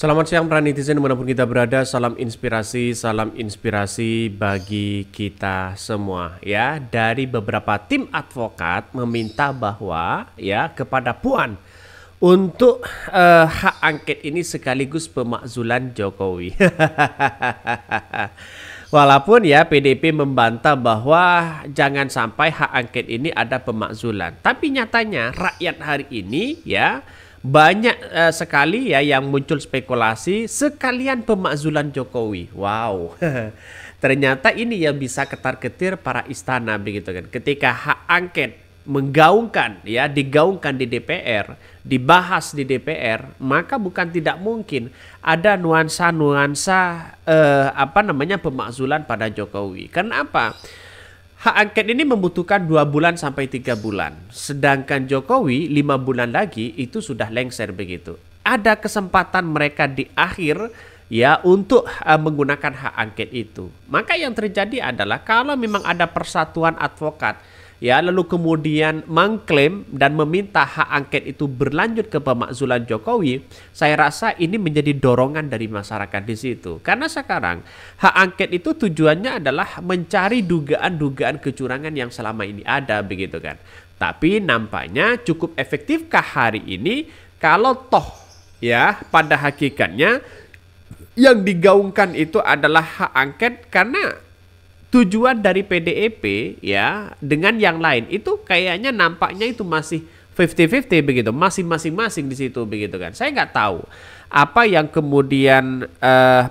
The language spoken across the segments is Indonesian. Selamat siang para netizen dimanapun kita berada, salam inspirasi bagi kita semua ya. Dari beberapa tim advokat meminta bahwa ya kepada Puan untuk hak angket ini sekaligus pemakzulan Jokowi. Walaupun ya PDIP membantah bahwa jangan sampai hak angket ini ada pemakzulan. Tapi nyatanya rakyat hari ini ya banyak sekali ya yang muncul spekulasi sekalian pemakzulan Jokowi. Wow, ternyata ini yang bisa ketar-ketir para istana begitu kan. Ketika hak angket menggaungkan ya digaungkan di DPR, dibahas di DPR, maka bukan tidak mungkin ada nuansa-nuansa pemakzulan pada Jokowi. Kenapa? Hak angket ini membutuhkan 2 bulan sampai 3 bulan. Sedangkan Jokowi 5 bulan lagi itu sudah lengser begitu. Ada kesempatan mereka di akhir ya untuk menggunakan hak angket itu. Maka yang terjadi adalah kalau memang ada persatuan advokat ya lalu kemudian mengklaim dan meminta hak angket itu berlanjut ke pemakzulan Jokowi, saya rasa ini menjadi dorongan dari masyarakat di situ. Karena sekarang hak angket itu tujuannya adalah mencari dugaan-dugaan kecurangan yang selama ini ada begitu kan. Tapi nampaknya cukup efektifkah hari ini kalau toh ya pada hakikatnya yang digaungkan itu adalah hak angket? Karena tujuan dari PDIP ya dengan yang lain itu kayaknya nampaknya itu masih 50-50 begitu, masih masing-masing di situ begitu kan. Saya nggak tahu apa yang kemudian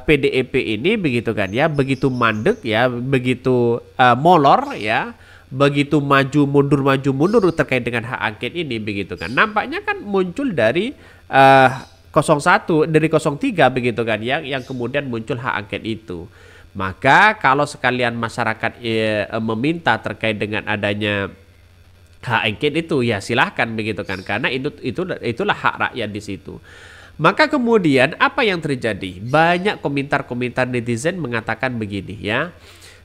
PDIP ini begitu kan ya, begitu mandek ya, begitu molor ya, begitu maju mundur terkait dengan hak angket ini begitu kan. Nampaknya kan muncul dari 01 dari 03 begitu kan yang kemudian muncul hak angket itu. Maka kalau sekalian masyarakat meminta terkait dengan adanya hak angket itu ya silahkan begitu kan, karena itulah hak rakyat di situ. Maka kemudian apa yang terjadi? Banyak komentar-komentar netizen mengatakan begini ya.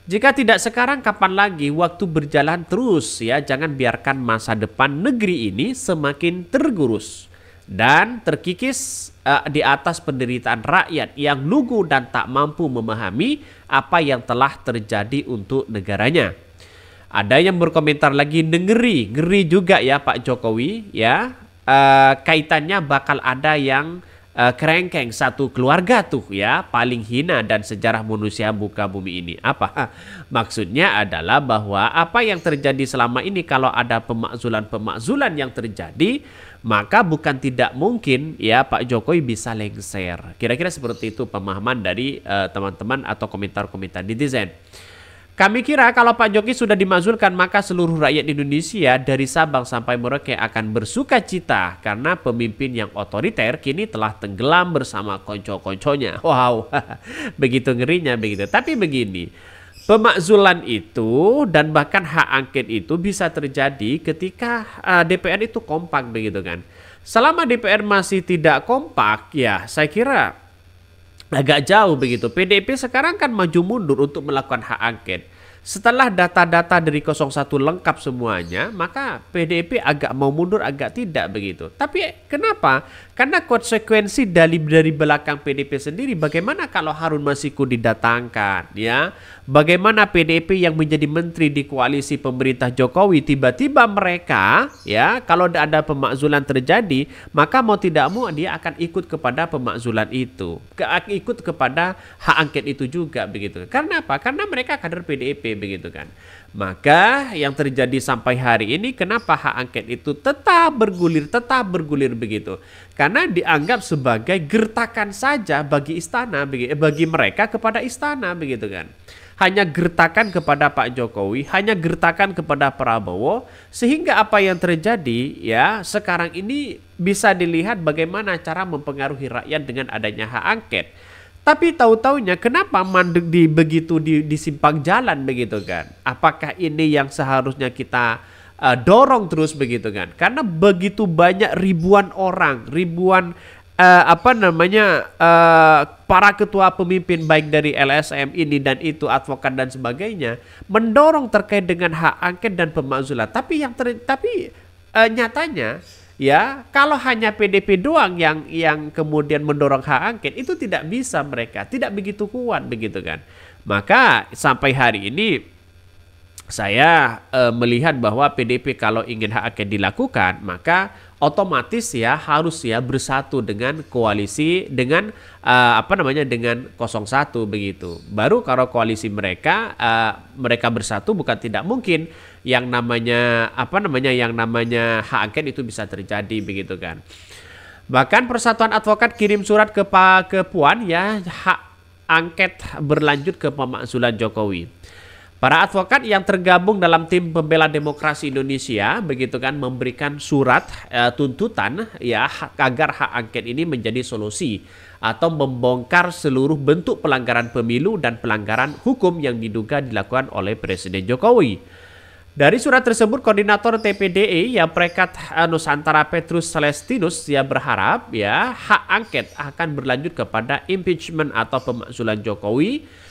Jika tidak sekarang kapan lagi? Waktu berjalan terus ya, jangan biarkan masa depan negeri ini semakin tergurus dan terkikis di atas penderitaan rakyat yang lugu dan tak mampu memahami apa yang telah terjadi untuk negaranya. Ada yang berkomentar lagi, ngeri juga ya Pak Jokowi ya, kaitannya bakal ada yang kerengkeng satu keluarga tuh ya, paling hina dan sejarah manusia muka bumi ini. Apa? Maksudnya adalah bahwa apa yang terjadi selama ini kalau ada pemakzulan yang terjadi, maka bukan tidak mungkin ya Pak Jokowi bisa lengser. Kira-kira seperti itu pemahaman dari teman-teman atau komentar-komentar netizen. Kami kira kalau Pak Jokowi sudah dimakzulkan, maka seluruh rakyat Indonesia dari Sabang sampai Merauke akan bersuka cita karena pemimpin yang otoriter kini telah tenggelam bersama konco-konconya. Wow, begitu ngerinya begitu. Tapi begini, pemakzulan itu dan bahkan hak angket itu bisa terjadi ketika DPR itu kompak begitu kan. Selama DPR masih tidak kompak ya saya kira agak jauh begitu. PDIP sekarang kan maju mundur untuk melakukan hak angket. Setelah data-data dari 01 lengkap semuanya, maka PDIP agak mau mundur agak tidak begitu. Tapi kenapa? Karena konsekuensi dari belakang PDIP sendiri. Bagaimana kalau Harun Masiku didatangkan ya? Bagaimana PDIP yang menjadi menteri di koalisi pemerintah Jokowi, tiba-tiba mereka ya kalau ada pemakzulan terjadi, maka mau tidak mau dia akan ikut kepada pemakzulan itu, ikut kepada hak angket itu juga begitu. Karena apa? Karena mereka kader PDIP begitu kan. Maka yang terjadi sampai hari ini, kenapa hak angket itu tetap bergulir begitu? Karena dianggap sebagai gertakan saja bagi istana, bagi mereka kepada istana begitu kan. Hanya gertakan kepada Pak Jokowi, hanya gertakan kepada Prabowo, sehingga apa yang terjadi ya sekarang ini bisa dilihat bagaimana cara mempengaruhi rakyat dengan adanya hak angket. Tapi tahu-taunya kenapa mandek begitu di simpang jalan begitu kan. Apakah ini yang seharusnya kita dorong terus begitu kan. Karena begitu banyak ribuan orang, ribuan para ketua pemimpin baik dari LSM ini dan itu, advokat dan sebagainya mendorong terkait dengan hak angket dan pemakzulan. Tapi nyatanya Ya, kalau hanya PDP doang yang kemudian mendorong hak angket, itu tidak bisa mereka, tidak begitu kuat begitu kan. Maka sampai hari ini saya melihat bahwa PDP kalau ingin hak angket dilakukan, maka otomatis ya harus ya bersatu dengan koalisi dengan dengan 01 begitu. Baru kalau koalisi mereka bersatu bukan tidak mungkin yang namanya hak angket itu bisa terjadi begitu kan. Bahkan Persatuan Advokat kirim surat ke Puan ya, hak angket berlanjut ke pemaksulan Jokowi. Para advokat yang tergabung dalam tim pembela demokrasi Indonesia begitu kan memberikan surat tuntutan ya agar hak angket ini menjadi solusi atau membongkar seluruh bentuk pelanggaran pemilu dan pelanggaran hukum yang diduga dilakukan oleh Presiden Jokowi. Dari surat tersebut, koordinator TPDE yang perekat Nusantara Petrus Celestinus yang berharap ya hak angket akan berlanjut kepada impeachment atau pemaksulan Jokowi.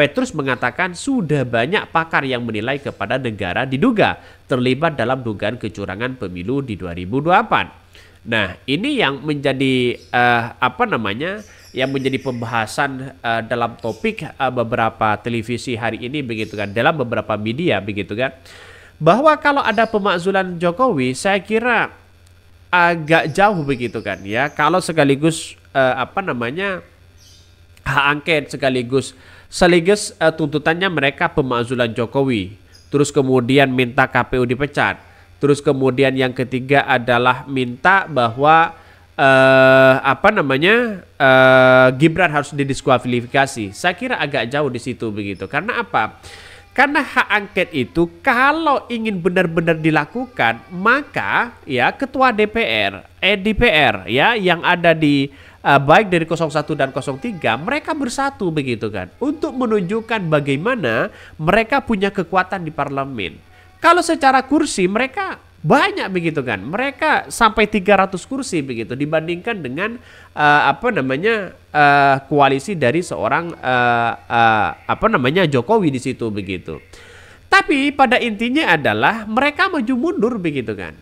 Petrus mengatakan sudah banyak pakar yang menilai kepada negara diduga terlibat dalam dugaan kecurangan pemilu di 2024. Nah, ini yang menjadi yang menjadi pembahasan dalam topik beberapa televisi hari ini begitu kan, dalam beberapa media begitu kan, bahwa kalau ada pemakzulan Jokowi saya kira agak jauh begitu kan ya, kalau sekaligus hak angket sekaligus tuntutannya mereka pemakzulan Jokowi, terus kemudian minta KPU dipecat, terus kemudian yang ketiga adalah minta bahwa Gibran harus didiskualifikasi. Saya kira agak jauh di situ begitu. Karena apa? Karena hak angket itu kalau ingin benar-benar dilakukan, maka ya ketua DPR ya yang ada di baik dari 01 dan 03 mereka bersatu begitu kan untuk menunjukkan bagaimana mereka punya kekuatan di parlemen. Kalau secara kursi mereka banyak begitu kan, mereka sampai 300 kursi begitu dibandingkan dengan koalisi dari seorang Jokowi di situ begitu. Tapi pada intinya adalah mereka maju mundur begitu kan.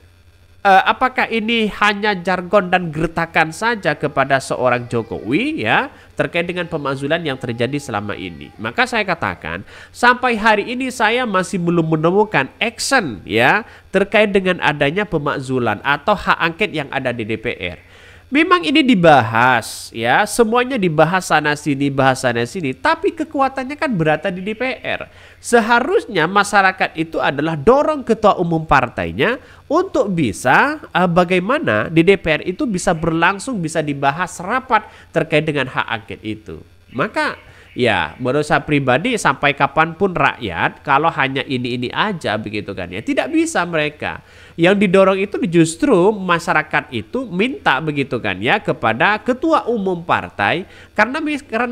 Apakah ini hanya jargon dan gertakan saja kepada seorang Jokowi ya terkait dengan pemakzulan yang terjadi selama ini? Maka saya katakan sampai hari ini saya masih belum menemukan action ya terkait dengan adanya pemakzulan atau hak angket yang ada di DPR. Memang ini dibahas ya, semuanya dibahas sana sini, tapi kekuatannya kan berada di DPR. Seharusnya masyarakat itu adalah dorong ketua umum partainya untuk bisa bagaimana di DPR itu bisa berlangsung, bisa dibahas rapat terkait dengan hak angket itu. Maka ya menurut saya pribadi sampai kapanpun rakyat kalau hanya ini aja begitu kan ya tidak bisa mereka. Yang didorong itu justru masyarakat itu minta begitu kan ya kepada ketua umum partai karena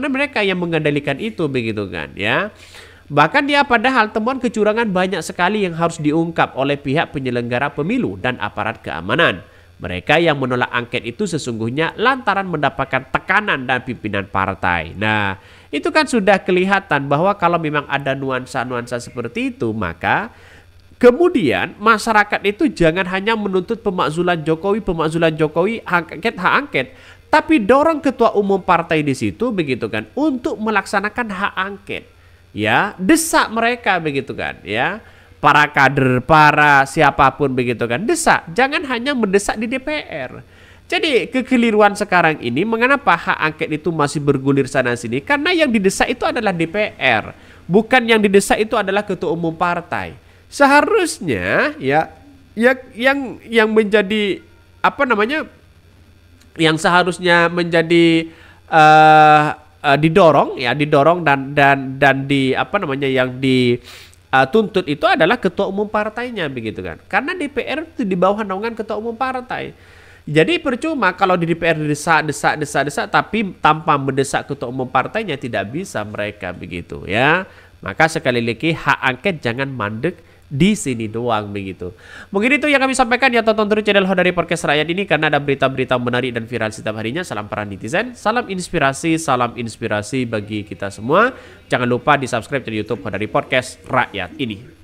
mereka yang mengendalikan itu begitu kan ya. Bahkan dia padahal temuan kecurangan banyak sekali yang harus diungkap oleh pihak penyelenggara pemilu dan aparat keamanan. Mereka yang menolak angket itu sesungguhnya lantaran mendapatkan tekanan dari pimpinan partai. Nah, itu kan sudah kelihatan bahwa kalau memang ada nuansa-nuansa seperti itu, maka kemudian masyarakat itu jangan hanya menuntut pemakzulan Jokowi, hak angket, tapi dorong ketua umum partai di situ begitu kan untuk melaksanakan hak angket. Ya, desak mereka begitu kan, ya. Para kader, para siapapun begitu kan, desak. Jangan hanya mendesak di DPR. Jadi kekeliruan sekarang ini mengapa hak angket itu masih bergulir sana-sini? Karena yang didesak itu adalah DPR. Bukan yang didesak itu adalah ketua umum partai. Seharusnya ya yang menjadi yang seharusnya menjadi didorong dan di yang di tuntut itu adalah ketua umum partainya begitu kan. Karena DPR itu di bawah naungan ketua umum partai. Jadi percuma kalau di DPR desak tapi tanpa mendesak ketua umum partainya tidak bisa mereka begitu ya. Maka sekali lagi hak angket jangan mandek di sini doang begitu. Mungkin itu yang kami sampaikan ya, tonton terus channel Hodari Podcast Rakyat ini karena ada berita-berita menarik dan viral setiap harinya. Salam para netizen, salam inspirasi bagi kita semua. Jangan lupa di subscribe channel YouTube Hodari Podcast Rakyat ini.